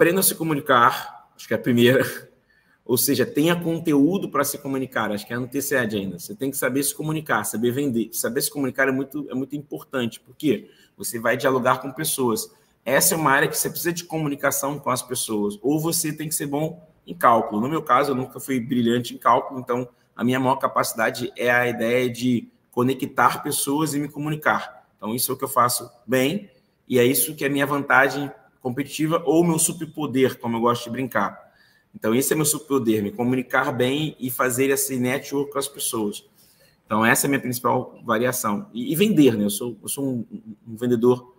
aprenda a se comunicar, acho que é a primeira, ou seja, tenha conteúdo para se comunicar, acho que é a antecede ainda, você tem que saber se comunicar, saber vender, saber se comunicar é muito importante, porque você vai dialogar com pessoas, essa é uma área que você precisa de comunicação com as pessoas, ou você tem que ser bom em cálculo, no meu caso eu nunca fui brilhante em cálculo, então a minha maior capacidade é a ideia de conectar pessoas e me comunicar, então isso é o que eu faço bem, e é isso que é a minha vantagem competitiva ou meu superpoder, como eu gosto de brincar. Então, esse é meu superpoder, me comunicar bem e fazer esse network com as pessoas. Então, essa é a minha principal variação. E vender, né? Eu sou um vendedor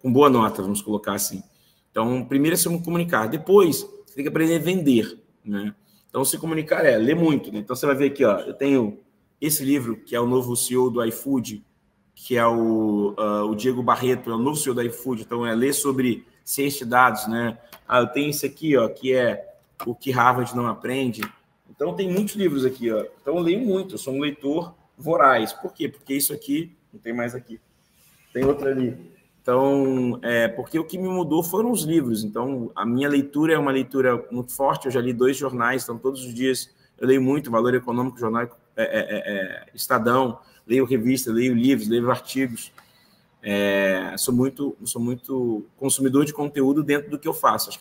com boa nota, vamos colocar assim. Então, primeiro é se comunicar. Depois, você tem que aprender a vender, né? Então, se comunicar é ler muito, né? Então, você vai ver aqui, ó, eu tenho esse livro, que é o novo CEO do iFood, que é o Diego Barreto, é o novo CEO do iFood. Então, é ler sobre ciência de dados, né? Ah, eu tenho esse aqui, ó, que é O que Harvard Não Aprende. Então, tem muitos livros aqui, ó. Então, eu leio muito. Eu sou um leitor voraz. Por quê? Porque isso aqui... Não tem mais aqui. Tem outra ali. Então, porque o que me mudou foram os livros. Então, a minha leitura é uma leitura muito forte. Eu já li 2 jornais. Então, todos os dias eu leio muito. Valor Econômico, Jornal Estadão. Leio revista, leio livros, leio artigos. Sou muito consumidor de conteúdo dentro do que eu faço.